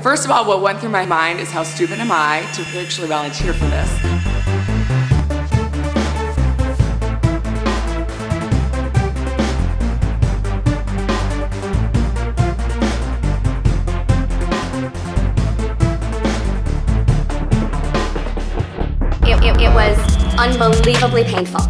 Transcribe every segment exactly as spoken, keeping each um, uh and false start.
First of all, what went through my mind is how stupid am I to actually volunteer for this. It, it, it was unbelievably painful.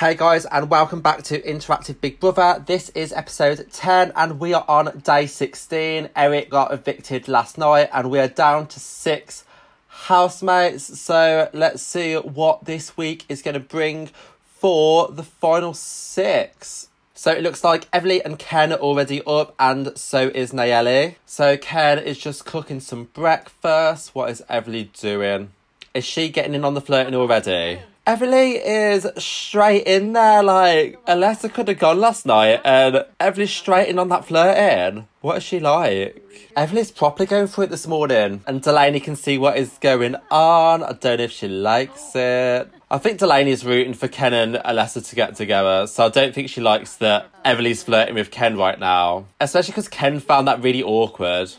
Hey guys, and welcome back to Interactive Big Brother. This is episode ten and we are on day sixteen. Eric got evicted last night and we are down to six housemates. So let's see what this week is going to bring for the final six. So it looks like Everly and Ken are already up and so is Nayeli. So Ken is just cooking some breakfast. What is Everly doing? Is she getting in on the flirting already? Everly is straight in there, like, Alessa could have gone last night, and Everly's straight in on that flirting. What is she like? Everly's properly going for it this morning, and Delaney can see what is going on. I don't know if she likes it. I think Delaney's rooting for Ken and Alessa to get together, so I don't think she likes that Everly's flirting with Ken right now. Especially because Ken found that really awkward.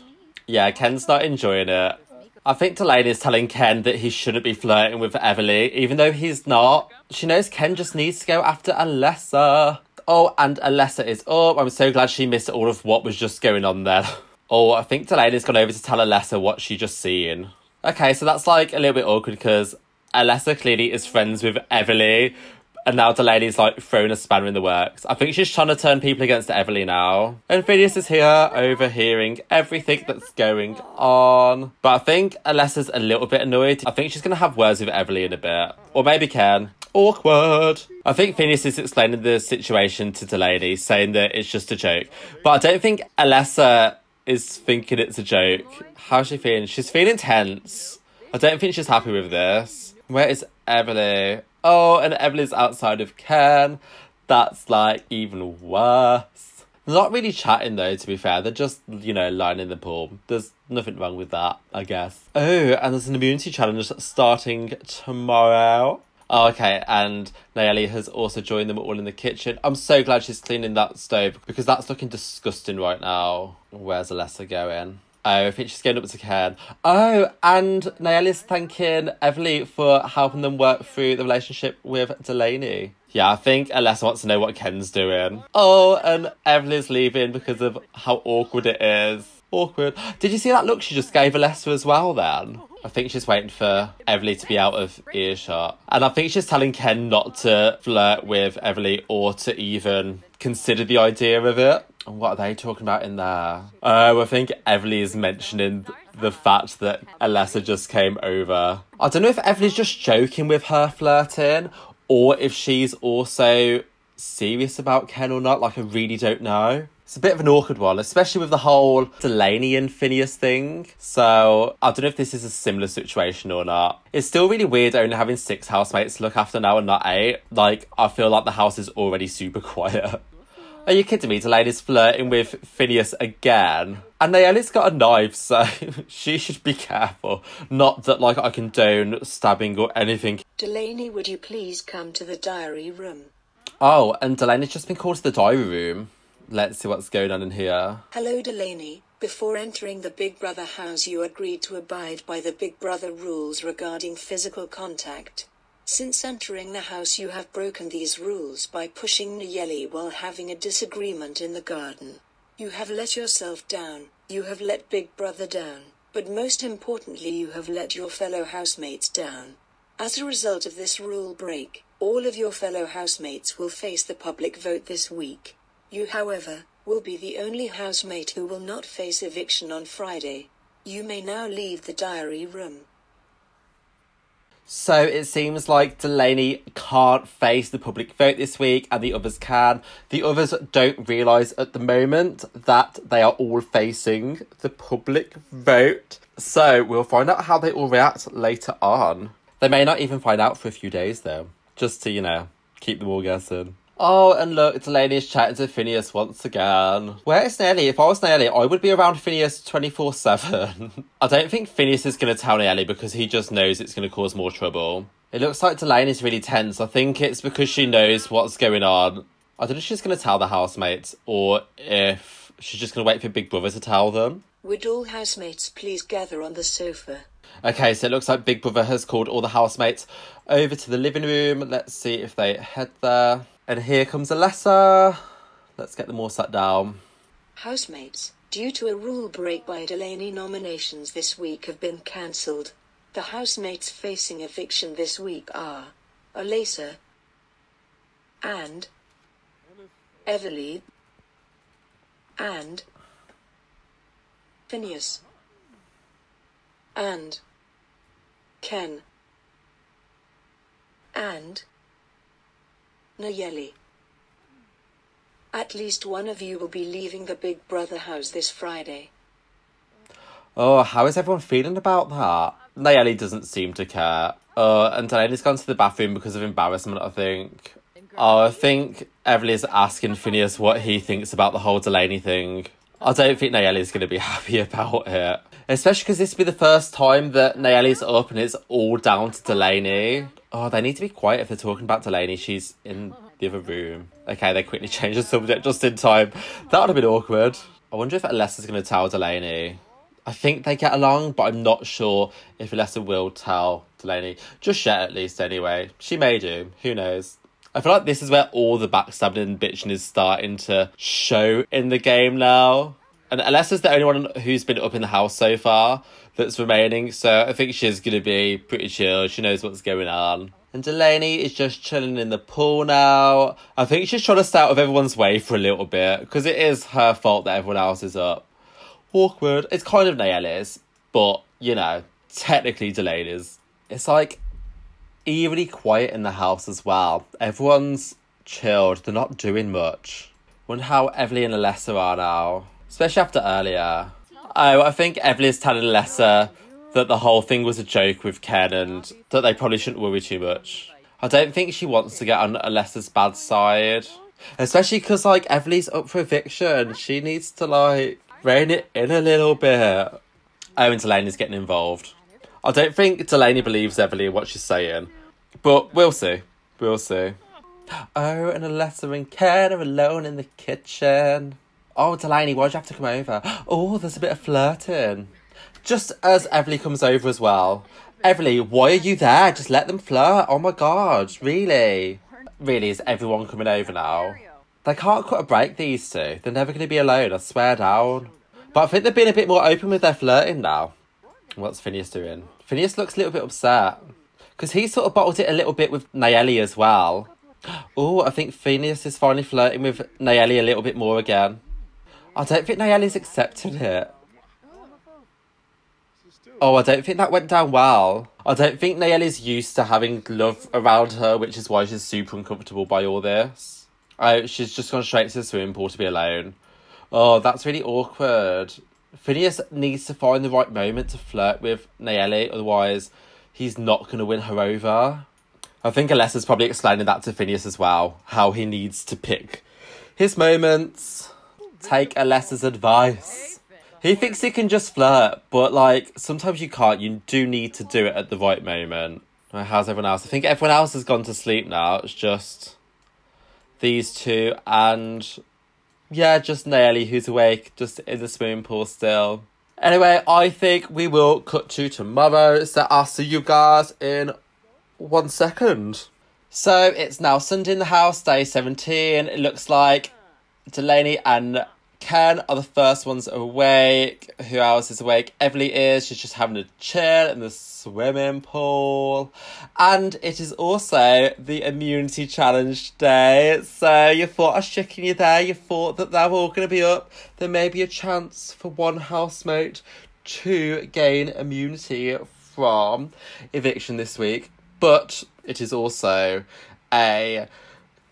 Yeah, Ken's not enjoying it. I think Delaney is telling Ken that he shouldn't be flirting with Everly, even though he's not. She knows Ken just needs to go after Alessa. Oh, and Alessa is up. I'm so glad she missed all of what was just going on there. Oh, I think Delaney's gone over to tell Alessa what she just seen. Okay, so that's like a little bit awkward because Alessa clearly is friends with Everly, and now Delaney's like throwing a spanner in the works. I think she's trying to turn people against Everly now. And Phineas is here overhearing everything that's going on. But I think Alessa's a little bit annoyed. I think she's going to have words with Everly in a bit. Or maybe Ken. Awkward. I think Phineas is explaining the situation to Delaney, saying that it's just a joke. But I don't think Alessa is thinking it's a joke. How's she feeling? She's feeling tense. I don't think she's happy with this. Where is Everly? Oh, and Everly's outside of Ken. That's, like, even worse. They're not really chatting, though, to be fair. They're just, you know, lying in the pool. There's nothing wrong with that, I guess. Oh, and there's an immunity challenge starting tomorrow. Oh, okay, and Nayeli has also joined them all in the kitchen. I'm so glad she's cleaning that stove, because that's looking disgusting right now. Where's Alessa going? Oh, I think she's going up to Ken. Oh, and Nayeli's thanking Everly for helping them work through the relationship with Delaney. Yeah, I think Alessa wants to know what Ken's doing. Oh, and Everly's leaving because of how awkward it is. Awkward. Did you see that look she just gave Alessa as well then? I think she's waiting for Everly to be out of earshot. And I think she's telling Ken not to flirt with Everly or to even consider the idea of it. What are they talking about in there? Oh, I think Everly is mentioning the fact that Alessa just came over. I don't know if Everly's just joking with her flirting or if she's also serious about Ken or not. Like, I really don't know. It's a bit of an awkward one, especially with the whole Delaney and Phineas thing. So I don't know if this is a similar situation or not. It's still really weird only having six housemates to look after now and not eight. Like, I feel like the house is already super quiet. Are you kidding me? Delaney's flirting with Phineas again. And Nayeli's got a knife, so she should be careful. Not that, like, I condone stabbing or anything. Delaney, would you please come to the diary room? Oh, and Delaney's just been called to the diary room. Let's see what's going on in here. Hello, Delaney. Before entering the Big Brother house, you agreed to abide by the Big Brother rules regarding physical contact. Since entering the house, you have broken these rules by pushing Nayeli while having a disagreement in the garden. You have let yourself down, you have let Big Brother down, but most importantly you have let your fellow housemates down. As a result of this rule break, all of your fellow housemates will face the public vote this week. You, however, will be the only housemate who will not face eviction on Friday. You may now leave the diary room. So it seems like Delaney can't face the public vote this week and the others can. The others don't realise at the moment that they are all facing the public vote. So we'll find out how they all react later on. They may not even find out for a few days though, just to, you know, keep them all guessing. Oh, and look, Delaney's chatting to Phineas once again. Where is Nayeli? If I was Nayeli, I would be around Phineas twenty-four seven. I don't think Phineas is going to tell Nayeli because he just knows it's going to cause more trouble. It looks like Delaney's really tense. I think it's because she knows what's going on. I don't know if she's going to tell the housemates or if She's just going to wait for Big Brother to tell them. Would all housemates please gather on the sofa? Okay, so it looks like Big Brother has called all the housemates over to the living room. Let's see if they head there. And here comes Alessa. Let's get them all sat down. Housemates, due to a rule break by Delaney, nominations this week have been cancelled. The housemates facing eviction this week are Alessa and Everly and Phineas and Ken and Nayeli. At least one of you will be leaving the Big Brother house this Friday. Oh, how is everyone feeling about that? Nayeli doesn't seem to care. Uh, and Delaney's gone to the bathroom because of embarrassment, I think. Oh, I think Everly's asking Phineas what he thinks about the whole Delaney thing. I don't think Nayeli's going to be happy about it. Especially because this will be the first time that Nayeli's up and it's all down to Delaney. Oh, they need to be quiet if they're talking about Delaney. She's in the other room. Okay, they quickly changed the subject just in time. That would have been awkward. I wonder if Alessa's going to tell Delaney. I think they get along, but I'm not sure if Alessa will tell Delaney. Just yet, at least, anyway. She may do. Who knows? I feel like this is where all the backstabbing and bitching is starting to show in the game now. And Alessa's the only one who's been up in the house so far that's remaining, so I think she's going to be pretty chill. She knows what's going on. And Delaney is just chilling in the pool now. I think she's trying to stay out of everyone's way for a little bit, because it is her fault that everyone else is up. Awkward. It's kind of Nayeli's, but, you know, technically Delaney's. It's like eerily quiet in the house as well. Everyone's chilled. They're not doing much. Wonder how Everly and Alessa are now. Especially after earlier. Oh, I think Everly's telling Alessa that the whole thing was a joke with Ken and that they probably shouldn't worry too much. I don't think she wants to get on Alessa's bad side. Especially because, like, Everly's up for eviction. She needs to, like, rein it in a little bit. Oh, and Delaney's getting involved. I don't think Delaney believes Everly in what she's saying. But we'll see. We'll see. Oh, and Alessa and Ken are alone in the kitchen. Oh, Delaney, why'd you have to come over? Oh, there's a bit of flirting. Just as Everly comes over as well. Everly, why are you there? Just let them flirt. Oh my God, really? Really, is everyone coming over now? They can't cut a break, these two. They're never going to be alone, I swear down. But I think they're being a bit more open with their flirting now. What's Phineas doing? Phineas looks a little bit upset. Because he sort of bottled it a little bit with Nayeli as well. Oh, I think Phineas is finally flirting with Nayeli a little bit more again. I don't think Nayeli's accepted it. Oh, I don't think that went down well. I don't think Nayeli's used to having love around her, which is why she's super uncomfortable by all this. Oh, she's just gone straight to the swimming pool to be alone. Oh, that's really awkward. Phineas needs to find the right moment to flirt with Nayeli, otherwise he's not going to win her over. I think Alessa's probably explaining that to Phineas as well, how he needs to pick his moments. Take Alessa's advice. He thinks he can just flirt, but, like, sometimes you can't. You do need to do it at the right moment. How's everyone else? I think everyone else has gone to sleep now. It's just these two and, yeah, just Nayeli, who's awake, just in the swimming pool still. Anyway, I think we will cut to tomorrow, so I'll see you guys in one second. So, it's now Sunday in the house, day seventeen. It looks like Delaney and Ken are the first ones awake. Who else is awake? Everly is. She's just having a chill in the swimming pool. And it is also the immunity challenge day. So you thought I was checking you there. You thought that they're all going to be up. There may be a chance for one housemate to gain immunity from eviction this week. But it is also a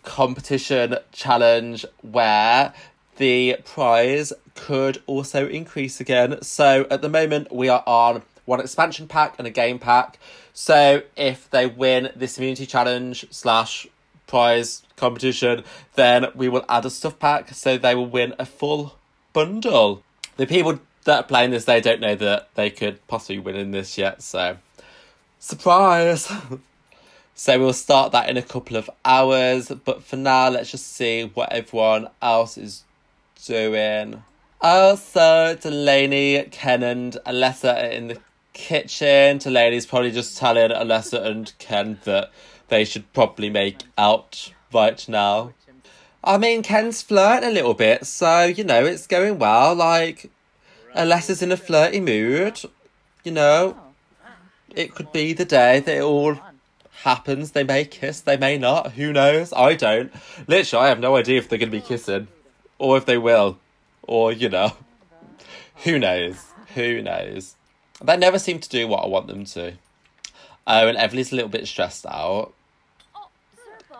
competition challenge where the prize could also increase again. So at the moment we are on one expansion pack and a game pack, so if they win this immunity challenge slash prize competition, then we will add a stuff pack, so they will win a full bundle. The people that are playing this, they don't know that they could possibly win in this yet, so surprise. So we'll start that in a couple of hours. But for now, let's just see what everyone else is doing. Also, Delaney, Kenan, Alessa are in the kitchen. Delaney's probably just telling Alessa and Ken that they should probably make out right now. I mean, Ken's flirting a little bit, so, you know, it's going well. Like, Alessa's in a flirty mood, you know. It could be the day that it all happens. They may kiss, they may not. Who knows? I don't. Literally, I have no idea if they're going to be kissing. Or if they will. Or, you know, who knows? Who knows? They never seem to do what I want them to. Oh, and Everly's a little bit stressed out.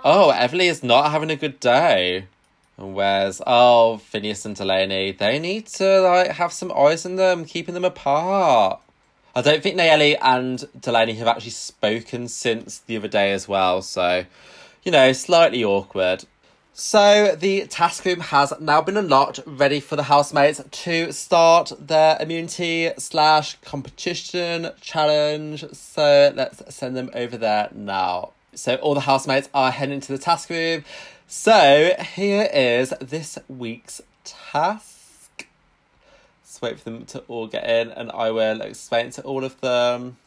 Oh, Everly is not having a good day. And where's, oh, Phineas and Delaney. They need to, like, have some eyes on them, keeping them apart. I don't think Nayeli and Delaney have actually spoken since the other day as well. So, you know, slightly awkward. So the task room has now been unlocked, ready for the housemates to start their immunity slash competition challenge. So let's send them over there now. So all the housemates are heading to the task room. So here is this week's task. Let's wait for them to all get in and I will explain to all of them.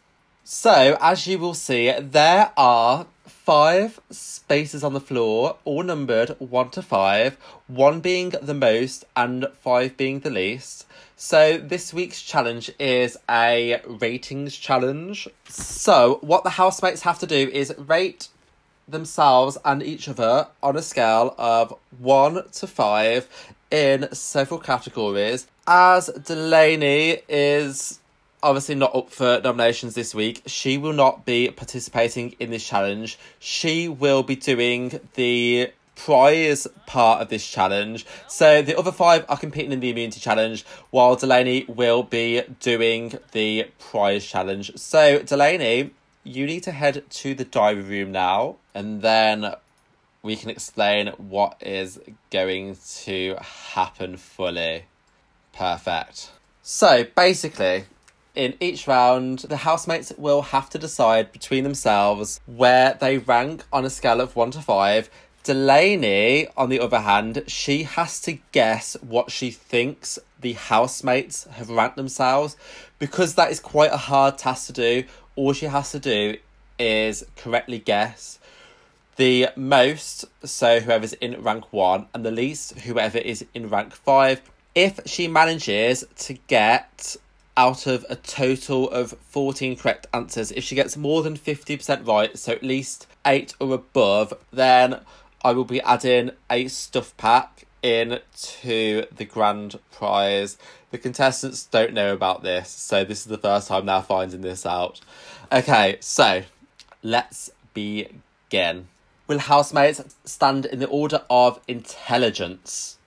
So, as you will see, there are five spaces on the floor, all numbered one to five, one being the most and five being the least. So, this week's challenge is a ratings challenge. So, what the housemates have to do is rate themselves and each other on a scale of one to five in several categories. As Delaney is obviously not up for nominations this week, she will not be participating in this challenge. She will be doing the prize part of this challenge. So the other five are competing in the immunity challenge, while Delaney will be doing the prize challenge. So Delaney, you need to head to the diary room now, and then we can explain what is going to happen fully. Perfect. So basically, in each round, the housemates will have to decide between themselves where they rank on a scale of one to five. Delaney, on the other hand, she has to guess what she thinks the housemates have ranked themselves. Because that is quite a hard task to do, all she has to do is correctly guess the most, so whoever's in rank one, and the least, whoever is in rank five. If she manages to get out of a total of fourteen correct answers, if she gets more than fifty percent right, so at least eight or above, then I will be adding a stuff pack in to the grand prize. The contestants don't know about this, so this is the first time now finding this out. Okay, so let's begin. Will housemates stand in the order of intelligence?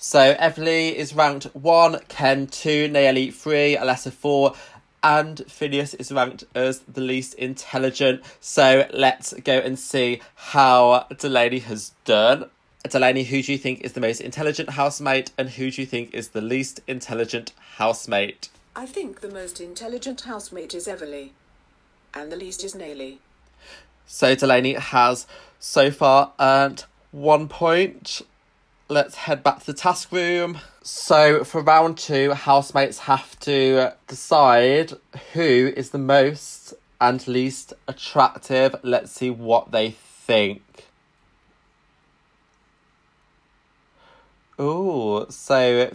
So Everly is ranked one, Ken two, Nayeli three, Alessa four, and Phineas is ranked as the least intelligent. So let's go and see how Delaney has done. Delaney, who do you think is the most intelligent housemate and who do you think is the least intelligent housemate? I think the most intelligent housemate is Everly and the least is Nayeli. So Delaney has so far earned one point. Let's head back to the task room. So for round two, housemates have to decide who is the most and least attractive. Let's see what they think. Ooh, so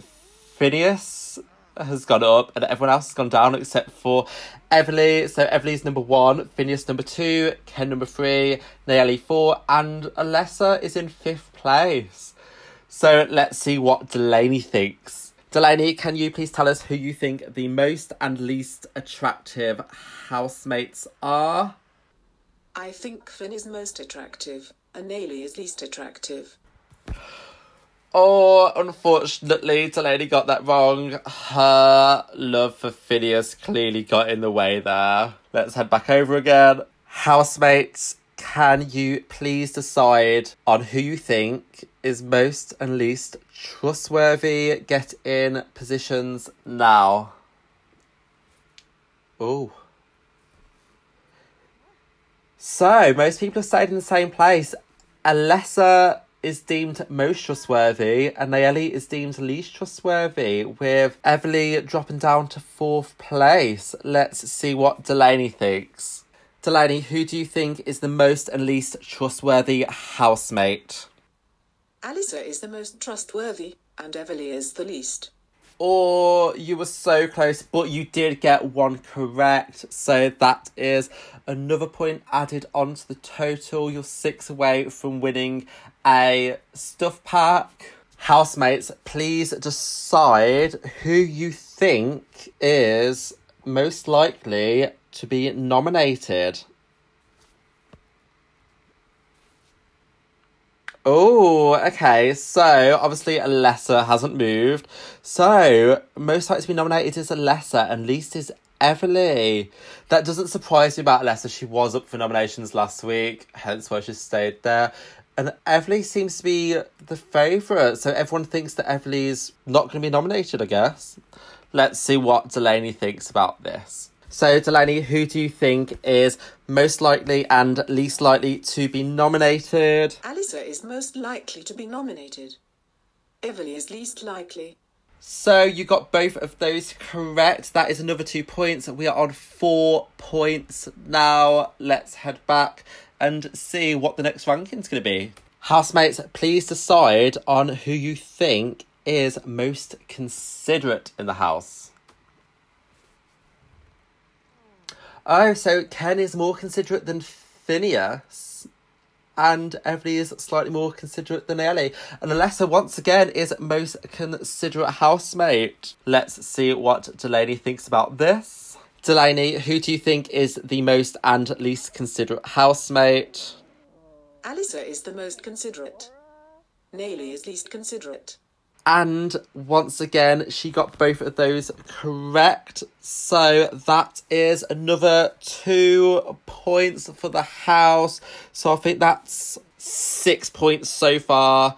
Phineas has gone up and everyone else has gone down except for Everly. So Everly's number one, Phineas number two, Ken number three, Nayeli four, and Alessa is in fifth place. So let's see what Delaney thinks. Delaney, can you please tell us who you think the most and least attractive housemates are? I think Finn is most attractive and Nayeli is least attractive. Oh, unfortunately, Delaney got that wrong. Her love for Phineas clearly got in the way there. Let's head back over again. Housemates, can you please decide on who you think is most and least trustworthy? Get in positions now. Oh. So, most people have stayed in the same place. Alessa is deemed most trustworthy and Nayeli is deemed least trustworthy, with Everly dropping down to fourth place. Let's see what Delaney thinks. Delaney, who do you think is the most and least trustworthy housemate? Alyssa is the most trustworthy and Everly is the least. Or you were so close, but you did get one correct. So that is another point added onto the total. You're six away from winning a stuff pack. Housemates, please decide who you think is most likely to be nominated. Oh, okay, so obviously Alessa hasn't moved. So, most likely to be nominated is Alessa and least is Everly. That doesn't surprise me about Alessa. She was up for nominations last week, hence why she stayed there. And Everly seems to be the favourite, so everyone thinks that Everly's not going to be nominated, I guess. Let's see what Delaney thinks about this. So, Delaney, who do you think is most likely and least likely to be nominated? Alyssa is most likely to be nominated. Everly is least likely. So, you got both of those correct. That is another two points. We are on four points now. Let's head back and see what the next ranking's going to be. Housemates, please decide on who you think is most considerate in the house. Oh, so Ken is more considerate than Phineas and Everly is slightly more considerate than Ellie. And Alessa, once again, is most considerate housemate. Let's see what Delaney thinks about this. Delaney, who do you think is the most and least considerate housemate? Alyssa is the most considerate. Nelly is least considerate. And once again, she got both of those correct. So that is another two points for the house. So I think that's six points so far.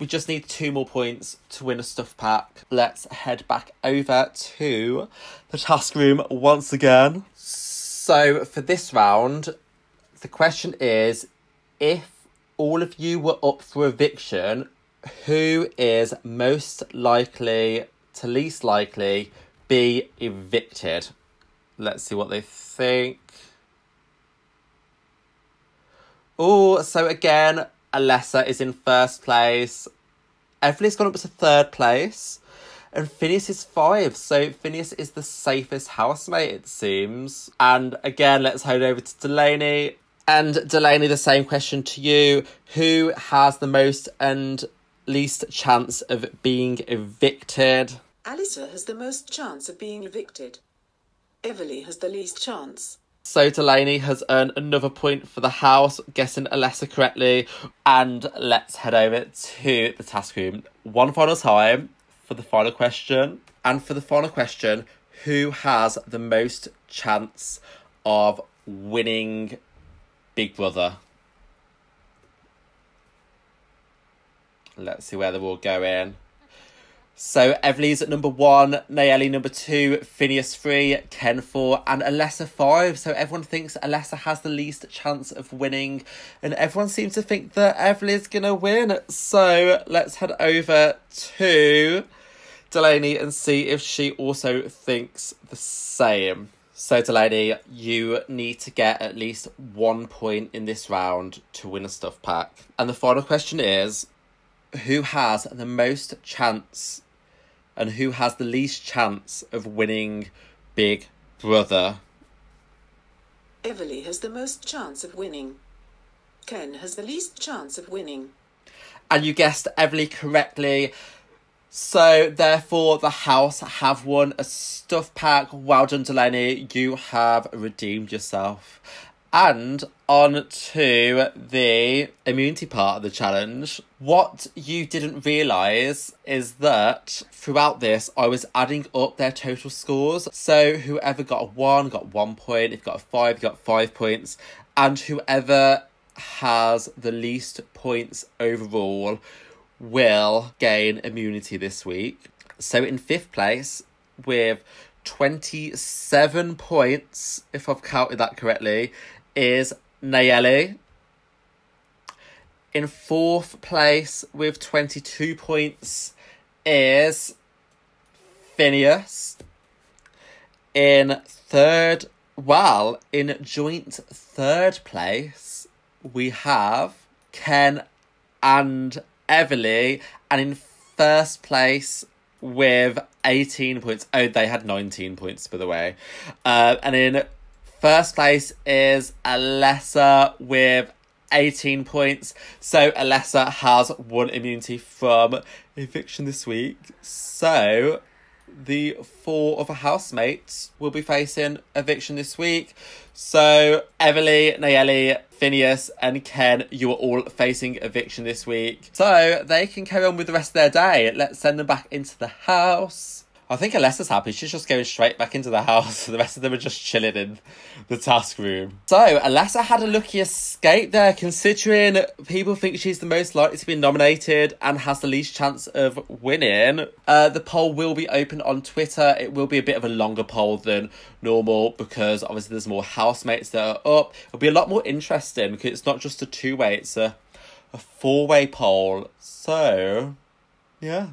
We just need two more points to win a stuff pack. Let's head back over to the task room once again. So for this round, the question is, if all of you were up for eviction, who is most likely to least likely be evicted? Let's see what they think. Oh, so again, Alessa is in first place. Everly's gone up to third place. And Phineas is five. So Phineas is the safest housemate, it seems. And again, let's head over to Delaney. And Delaney, the same question to you. Who has the most and least chance of being evicted? Alyssa has the most chance of being evicted. Everly has the least chance. So Delaney has earned another point for the house, guessing Alessa correctly. And let's head over to the task room one final time for the final question. And for the final question, who has the most chance of winning Big Brother? Let's see where they're all going. So Everly's at number one, Nayeli number two, Phineas three, Ken four, and Alessa five. So everyone thinks Alessa has the least chance of winning, and everyone seems to think that Everly's gonna win. So let's head over to Delaney and see if she also thinks the same. So Delaney, you need to get at least one point in this round to win a stuff pack. And the final question is, who has the most chance and who has the least chance of winning Big Brother? Everly has the most chance of winning. Ken has the least chance of winning. And you guessed Everly correctly. So therefore the house have won a stuff pack. Well done, Delaney. You have redeemed yourself. And on to the immunity part of the challenge. What you didn't realise is that throughout this, I was adding up their total scores. So whoever got a one got one point, if got a five, got five points. And whoever has the least points overall will gain immunity this week. So in fifth place, with twenty-seven points, if I've counted that correctly, is Nayeli. In fourth place with twenty-two points is Phineas. In third, well, in joint third place, we have Ken and Everly. And in first place with eighteen points. Oh, they had nineteen points, by the way. Uh, and in first place is Alessa with eighteen points. So Alessa has won immunity from eviction this week. So the four other housemates will be facing eviction this week. So Everly, Nayeli, Phineas and Ken, you are all facing eviction this week. So they can carry on with the rest of their day. Let's send them back into the house. I think Alessa's happy. She's just going straight back into the house. The rest of them are just chilling in the task room. So, Alessa had a lucky escape there, considering people think she's the most likely to be nominated and has the least chance of winning. Uh, the poll will be open on Twitter. It will be a bit of a longer poll than normal because obviously there's more housemates that are up. It'll be a lot more interesting because it's not just a two-way, it's a, a four-way poll. So, yeah.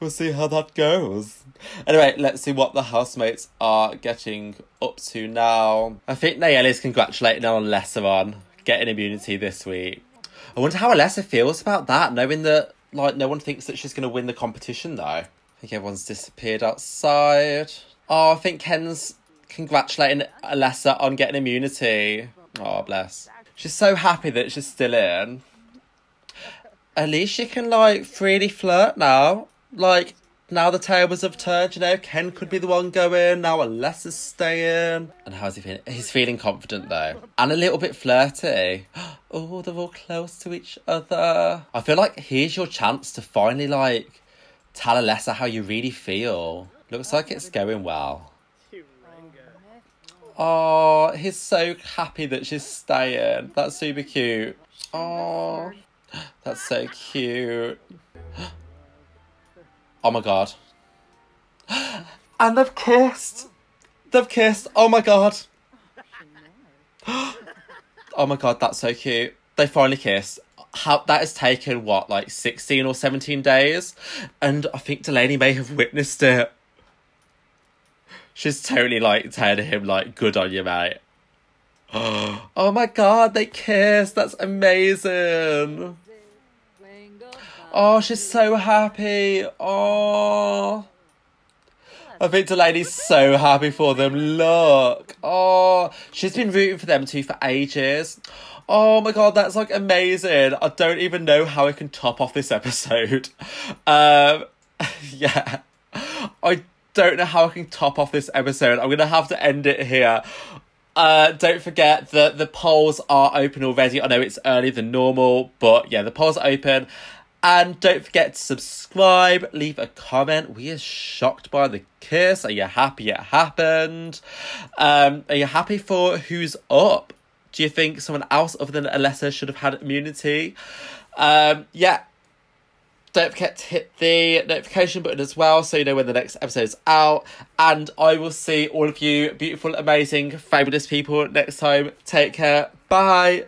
We'll see how that goes. Anyway, let's see what the housemates are getting up to now. I think Nayeli's congratulating Alessa on getting immunity this week. I wonder how Alessa feels about that, knowing that like no one thinks that she's going to win the competition, though. I think everyone's disappeared outside. Oh, I think Ken's congratulating Alessa on getting immunity. Oh, bless. She's so happy that she's still in. At least she can, like, freely flirt now. Like, now the tables have turned, you know, Ken could be the one going, now Alessa's staying. And how's he feeling? He's feeling confident, though. And a little bit flirty. Oh, they're all close to each other. I feel like here's your chance to finally, like, tell Alessa how you really feel. Looks like it's going well. Oh, he's so happy that she's staying. That's super cute. Oh, that's so cute. Oh my god. And they've kissed. They've kissed. Oh my god. Oh my god, that's so cute. They finally kissed. How that has taken what, like sixteen or seventeen days? And I think Delaney may have witnessed it. She's totally like telling him like, good on you, mate. Oh my god, they kissed. That's amazing. Oh, she's so happy. Oh. I think Delaney's so happy for them. Look. Oh, she's been rooting for them two for ages. Oh my god, that's like amazing. I don't even know how I can top off this episode. Um, yeah. I don't know how I can top off this episode. I'm going to have to end it here. Uh, don't forget that the polls are open already. I know it's earlier than normal, but yeah, the polls are open. And don't forget to subscribe, leave a comment. We are shocked by the kiss. Are you happy it happened? Um, are you happy for who's up? Do you think someone else other than Alessa should have had immunity? Um, yeah. Don't forget to hit the notification button as well so you know when the next episode is out. And I will see all of you beautiful, amazing, fabulous people next time. Take care. Bye.